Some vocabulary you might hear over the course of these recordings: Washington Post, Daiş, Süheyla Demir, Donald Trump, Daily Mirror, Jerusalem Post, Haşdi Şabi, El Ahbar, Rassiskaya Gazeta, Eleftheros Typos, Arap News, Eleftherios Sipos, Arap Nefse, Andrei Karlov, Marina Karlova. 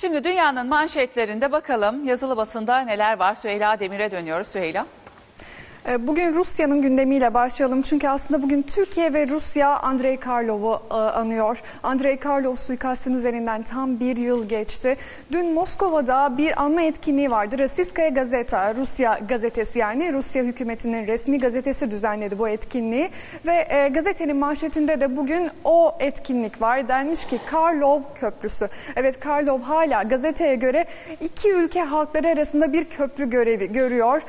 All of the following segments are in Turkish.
Şimdi dünyanın manşetlerinde bakalım yazılı basında neler var? Süheyla Demir'e dönüyoruz. Süheyla. Bugün Rusya'nın gündemiyle başlayalım. Çünkü aslında bugün Türkiye ve Rusya Andrei Karlov'u anıyor. Andrei Karlov suikastının üzerinden tam bir yıl geçti. Dün Moskova'da bir anma etkinliği vardı. Rassiskaya Gazeta, Rusya gazetesi yani Rusya hükümetinin resmi gazetesi düzenledi bu etkinliği. Ve gazetenin manşetinde de bugün o etkinlik var. Denmiş ki Karlov Köprüsü. Evet, Karlov hala gazeteye göre iki ülke halkları arasında bir köprü görevi görüyor.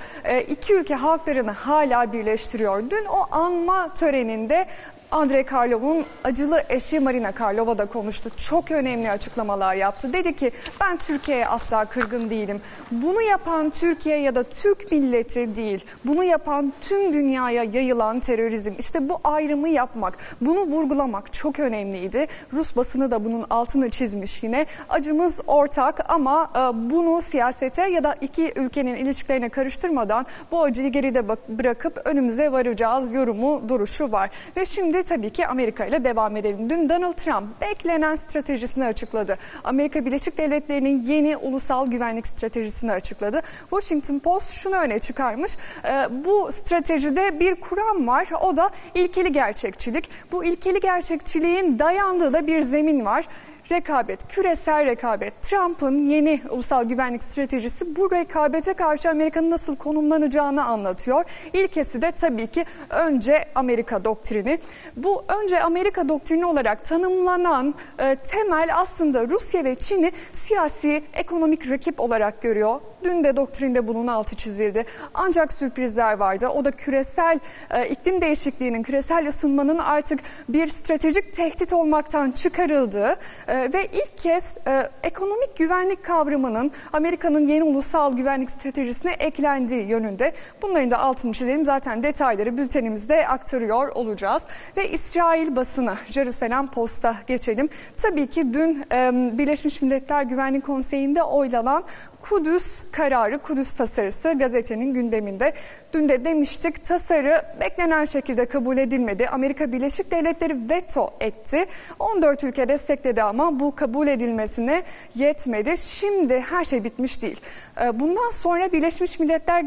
İki ülke halkları hala birleştiriyor. Dün o anma töreninde Andrei Karlov'un acılı eşi Marina Karlova da konuştu. Çok önemli açıklamalar yaptı. Dedi ki ben Türkiye'ye asla kırgın değilim. Bunu yapan Türkiye ya da Türk milleti değil. Bunu yapan tüm dünyaya yayılan terörizm. İşte bu ayrımı yapmak, bunu vurgulamak çok önemliydi. Rus basını da bunun altını çizmiş yine. Acımız ortak ama bunu siyasete ya da iki ülkenin ilişkilerine karıştırmadan bu acıyı geride bırakıp önümüze varacağız yorumu, duruşu var. Ve şimdi tabii ki Amerika ile devam edelim. Dün Donald Trump beklenen stratejisini açıkladı. Amerika Birleşik Devletleri'nin yeni ulusal güvenlik stratejisini açıkladı. Washington Post şunu öne çıkarmış. Bu stratejide bir kuram var. O da ilkeli gerçekçilik. Bu ilkeli gerçekçiliğin dayandığı da bir zemin var. Rekabet, küresel rekabet. Trump'ın yeni ulusal güvenlik stratejisi bu rekabete karşı Amerika'nın nasıl konumlanacağını anlatıyor. İlkesi de tabii ki önce Amerika doktrini. Bu önce Amerika doktrini olarak tanımlanan temel aslında Rusya ve Çin'i siyasi, ekonomik rakip olarak görüyor. Dün de doktrinde bunun altı çizildi. Ancak sürprizler vardı. O da küresel iklim değişikliğinin, küresel ısınmanın artık bir stratejik tehdit olmaktan çıkarıldığı ve ilk kez ekonomik güvenlik kavramının Amerika'nın yeni ulusal güvenlik stratejisine eklendiği yönünde. Bunların da altını çizelim. Zaten detayları bültenimizde aktarıyor olacağız. Ve İsrail basını, Jerusalem Post'a geçelim. Tabii ki dün Birleşmiş Milletler Güvenlik Konseyi'nde oylanan Kudüs kararı, Kudüs tasarısı gazetenin gündeminde. Dün de demiştik, tasarı beklenen şekilde kabul edilmedi. Amerika Birleşik Devletleri veto etti. 14 ülke destekledi ama bu kabul edilmesine yetmedi. Şimdi her şey bitmiş değil. Bundan sonra Birleşmiş Milletler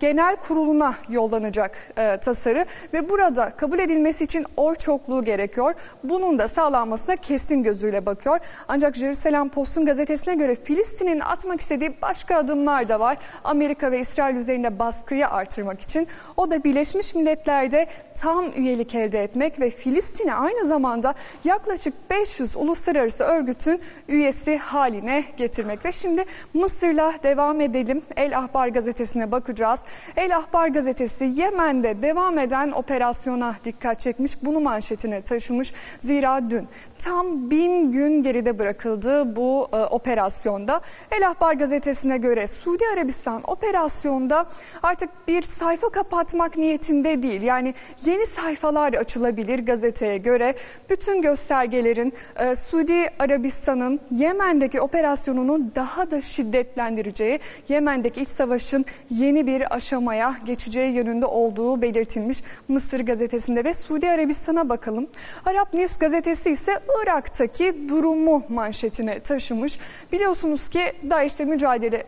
Genel Kurulu'na yollanacak tasarı ve burada kabul edilmesi için oy çokluğu gerekiyor. Bunun da sağlanmasına kesin gözüyle bakıyor. Ancak Jerusalem Post'un gazetesine göre Filistin'in atmak istediği başka adımlar da var. Amerika ve İsrail üzerinde baskıyı artırmak için. O da Birleşmiş Milletler'de tam üyelik elde etmek ve Filistin'e aynı zamanda yaklaşık 500 uluslararası örgütün üyesi haline getirmek. Ve şimdi Mısır'la devam edelim. El Ahbar gazetesine bakacağız. El Ahbar gazetesi Yemen'de devam eden operasyona dikkat çekmiş. Bunu manşetine taşımış. Zira dün tam 1000 gün geride bırakıldı bu operasyonda. El Ahbar gazetesine göre Suudi Arabistan operasyonda artık bir sayfa kapatmak niyetinde değil. Yani yeni sayfalar açılabilir gazeteye göre. Bütün göstergelerin Suudi Arabistan'ın Yemen'deki operasyonunu daha da şiddetlendireceği, Yemen'deki iç savaşın yeni bir aşamaya geçeceği yönünde olduğu belirtilmiş Mısır gazetesinde. Ve Suudi Arabistan'a bakalım. Arap News gazetesi ise Irak'taki durumu manşetine taşımış. Biliyorsunuz ki Daiş'le mücadele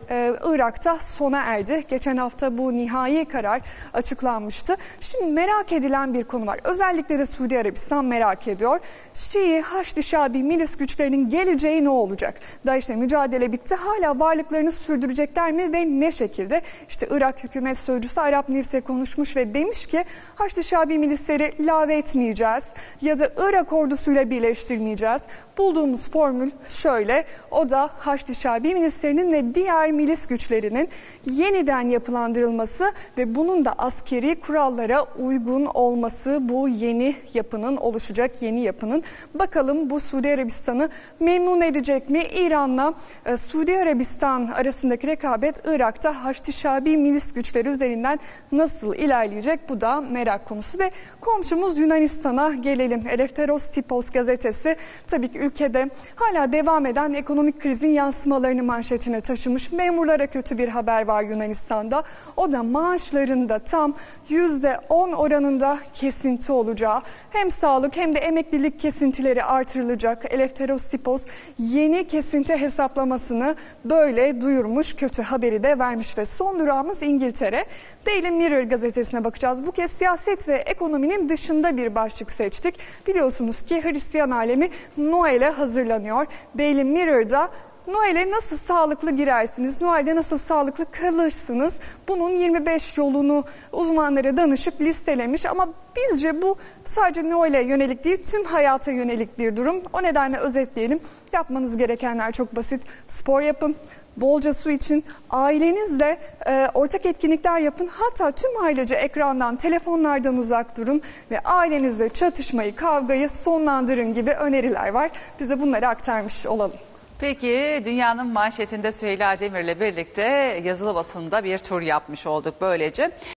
Irak'ta sona erdi. Geçen hafta bu nihai karar açıklanmıştı. Şimdi merak edilen bir konu var. Özellikle de Suudi Arabistan merak ediyor. Şii, Haşdi Şabi milis güçlerinin geleceği ne olacak? Daiş'le mücadele bitti. Hala varlıklarını sürdürecekler mi ve ne şekilde? İşte Irak hükümet sözcüsü Arap Nefse konuşmuş ve demiş ki Haşdi Şabi milisleri ilave etmeyeceğiz ya da Irak ordusuyla birleştirmeyeceğiz. Bulduğumuz formül şöyle. O da Haşdi Şabi milislerinin ve diğer milis güçlerinin yeniden yapılandırılması ve bunun da askeri kurallara uygun olması, bu yeni yapının, oluşacak yeni yapının. Bakalım bu Suudi Arabistan'ı memnun edecek mi? İran'la Suudi Arabistan arasındaki rekabet Irak'ta Haşdi Şabi milis güçleri üzerinden nasıl ilerleyecek? Bu da merak konusu. Ve komşumuz Yunanistan'a gelelim. Eleftheros Typos gazetesi tabii ki ülkede hala devam eden ekonomik krizin yansımalarını manşetine taşımış memurlara kötü bir haber var Yunanistan'da. O da maaşlarında tam %10 oranında kesinti olacağı. Hem sağlık hem de emeklilik kesintileri artırılacak. Eleftherios Sipos yeni kesinti hesaplamasını böyle duyurmuş, kötü haberi de vermiş ve son durağımız İngiltere. Daily Mirror gazetesine bakacağız. Bu kez siyaset ve ekonominin dışında bir başlık seçtik. Biliyorsunuz ki Hristiyan alemi Noel'e hazırlanıyor. Daily Mirror'da Noel'e nasıl sağlıklı girersiniz, Noel'de nasıl sağlıklı kalırsınız, bunun 25 yolunu uzmanlara danışıp listelemiş. Ama bizce bu sadece Noel'e yönelik değil, tüm hayata yönelik bir durum. O nedenle özetleyelim. Yapmanız gerekenler çok basit. Spor yapın, bolca su için, ailenizle ortak etkinlikler yapın. Hatta tüm ailece ekrandan, telefonlardan uzak durun ve ailenizle çatışmayı, kavgayı sonlandırın gibi öneriler var. Biz de bunları aktarmış olalım. Peki, dünyanın manşetinde Süheyla Demir'le birlikte yazılı basında bir tur yapmış olduk böylece.